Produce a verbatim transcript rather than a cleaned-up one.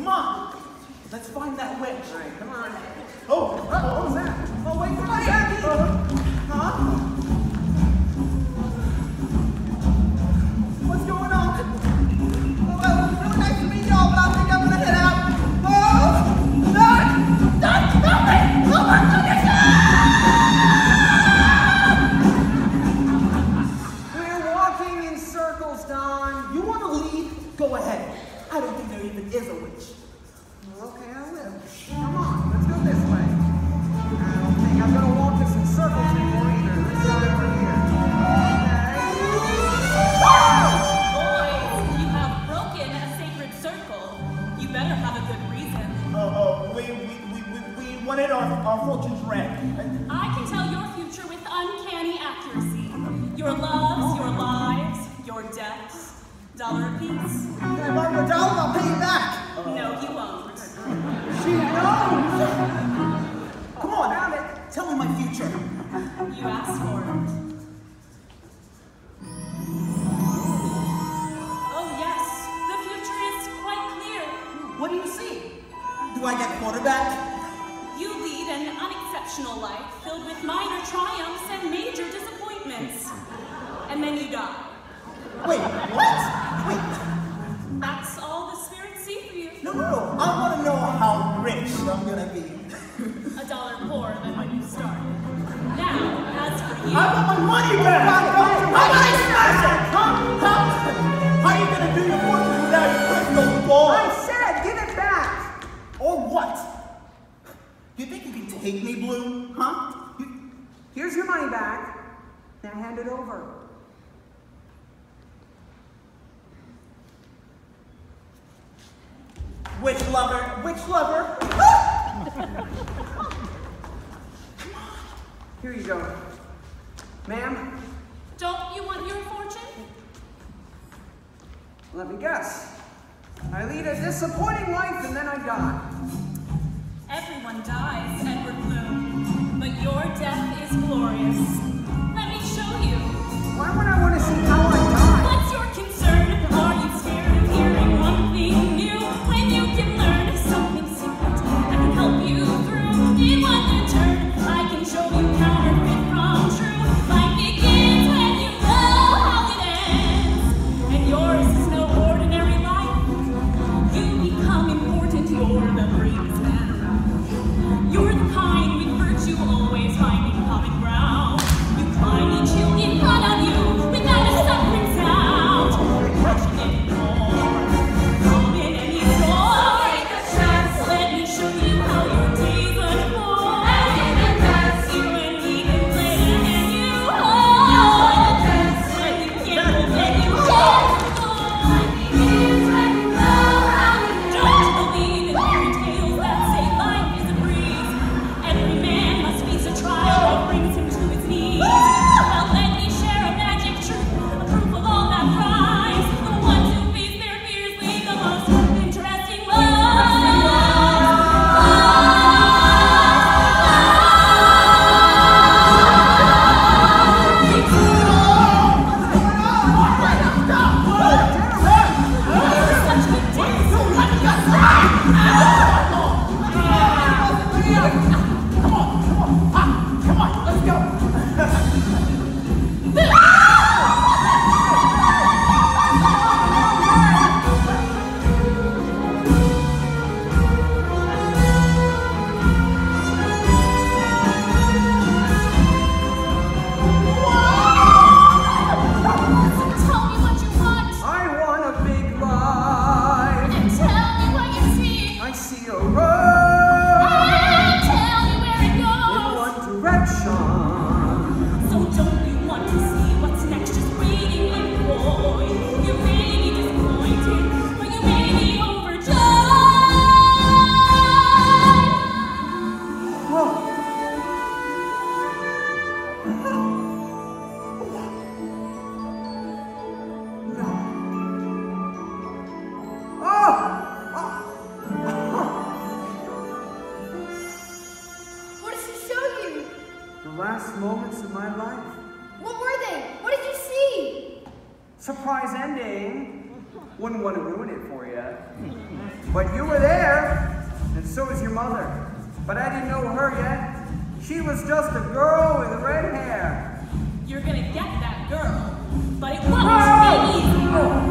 Come on! Let's find that witch. All right, come on. Oh, uh-oh, oh, Zach. Oh, wait for me, Zachy. Uh-huh. Huh? What's going on? Oh, well, it was really nice to meet y'all, but I think I'm going to head out. Oh, Zach! Zach, help me! Oh, my goodness! We're walking in circles, Don. You want to leave? Go ahead. I don't think there even is a witch. Okay, I will. Come on, let's go this way. I don't think I'm gonna walk this in circles anymore either. Let's go over here. Okay. Boys, you have broken a sacred circle. You better have a good reason. Oh, oh, we we we we, we wanted our, our fortunes read. I can tell your future with uncanny accuracy. Your loves, your lives, your deaths. Dollar a piece. If I'm a dollar, I'll pay you back. No, you won't. She knows! Come on, damn it! Tell me my future. You asked for it. Oh yes, the future is quite clear. What do you see? Do I get quarterback? You lead an unexceptional life filled with minor triumphs and major disappointments. And then you die. Wait, what? Wait. That's all the spirits see for you. No, no, no. I want to know how rich I'm going to be. A dollar poorer than when you started. Now, as for you... I want my money back! How do I smash it? Huh? How are you going to do your fortune without your crystal ball? I said, give it back! Or what? You think you can take me, Bloom? Huh? You... Here's your money back. Now hand it over. Witch lover, witch lover. Come on. Here you go. Ma'am? Don't you want your fortune? Let me guess. I lead a disappointing life and then I die. Everyone dies, Edward Bloom. But your death is glorious. Let me show you. Why would I want to see how I die? What's your concern? Are you scared of hearing one thing new? Surprise ending. Wouldn't want to ruin it for you. But you were there, and so was your mother. But I didn't know her yet. She was just a girl with red hair. You're gonna get that girl, but it won't be easy.